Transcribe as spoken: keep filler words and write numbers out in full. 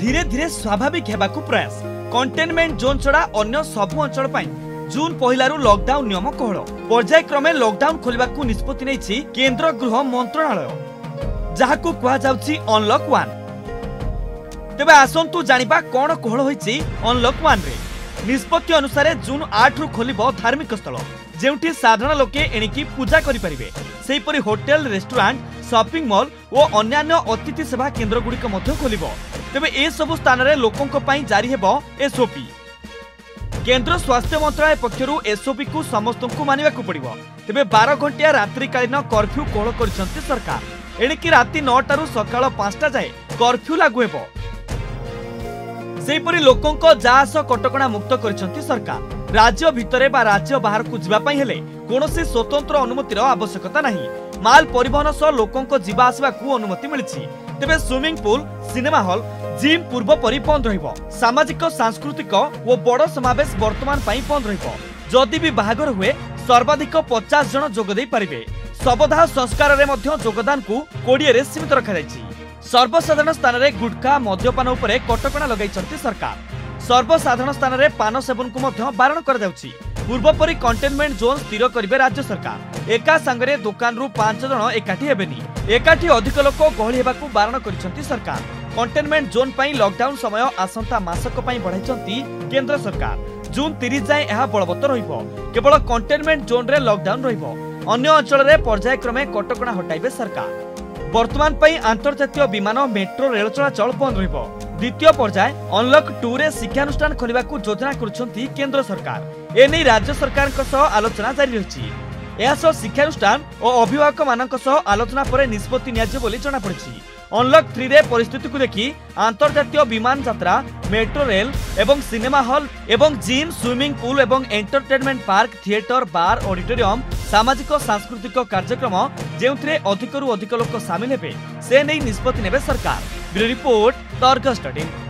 धीरे धीरे स्वाभाविक होगाकू प्रयास। कंटेनमेंट जोन छड़ा अन्य सबु अंचल जून पहलू लॉकडाउन नियम कोहल पर्याय क्रमे लॉकडाउन खोलने को निष्पत्ति नहीं केंद्र गृह मंत्रणालय जहाँ अनलॉक वन। तेबे आसंतु जानिबा कोन कोहल होईची अनलॉक वन रे। निष्पत्ति अनुसार जून आठ रु खोल धार्मिक स्थल जोठी साधारण लोके एणिकी पूजा करें सेहीपरि होटेल रेस्टोरेंट शॉपिंग मॉल और अन्य अतिथि सेवा केन्द्र गुड़िक खोल। तेबे ए सबु स्थान रे लोकंक पई जारी हेबो एसओपी। केंद्र स्वास्थ्य मंत्रालय पक्षरु एसओपी को समस्तंकु मानिबाकु पड़िबो। तेबे बारह घंटिया रात्रिकालीन कर्फ्यू कोहल करछंती सरकार। एणिकी राति नौटा रु सकाळ पांचटा जाए कर्फ्यू लागू हेबो। सेहीपरि लोकंक जास कटकणा मुक्त करछंती सरकार। राज्य भितरे बा राज्य बाहर को जिबा पई हेले कोनोसी स्वतंत्र अनुमतिर आवश्यकता नाही। माल परिवहन सह लोकंक जिबा आसबाकु अनुमति मिलछि। तेबे swimming pool cinema hall gym पूर्व परि बंद रहिबो। सामाजिक सांस्कृतिक और बड़ समावेश वर्तमान पई बंद रहिबो। जदि भी बाहागर हुए सर्वाधिक पचास जन जोग दे पारिबे। सबदाह संस्कार रे मध्य जोगदान को कोड़िये रे सीमित रखा जायछि। सर्वसाधारण स्थान रे गुटखा मद्यपान उपरे कटकणा लगाइछंती सरकार। सर्वसाधारण स्थान रे पान सेवन को मध्य बारण कर जाउछि। पूर्व परि कंटेनमेंट जोन स्थिर करिवे राज्य सरकार। एका संगरे दुकान रु पांच जन एकाठी हेबेनी। एकाठी अधिक लोक गहली हेबाकू बारण करिछंती सरकार। कंटेनमेंट जोन पर लॉकडाउन समय आसंता मासक बढ़ाई केंद्र सरकार। जून तीस जाए यह बलवत्त रवल। कंटेनमेंट जोन रे लॉकडाउन रन्य अंचल में पर्याय क्रमे कटकणा हटाइबे सरकार। वर्तमान पर आंतर्जातीय विमान मेट्रो रेल चलाचल बंद रहिबो। द्वितीय पर्याय अनलॉक टू रे शिक्षानुष्ठान खोलने को योजना करुछंती केंद्र सरकार। एने राज्य सरकार के सह आलोचना जारी रही। यह शिक्षानुष्ठान और अभिभावक मानक सह आलोचना पर निष्पत्ति नियाजे बोली जणा पड़छि। अनलॉक थ्री रे परिस्थिति को देखी अंतर्जातीय विमान यात्रा मेट्रो रेल एवं सिनेमा हॉल एवं जिम स्विमिंग पूल एवं entertainment park theatre bar auditorium सामाजिक सांस्कृतिक कार्यक्रम जेउथरे अधिकरू अधिक लोक शामिल हेबे से नै निष्पत्ति नेबे सरकार। ब्यूरो रिपोर्ट तर्क स्टडी।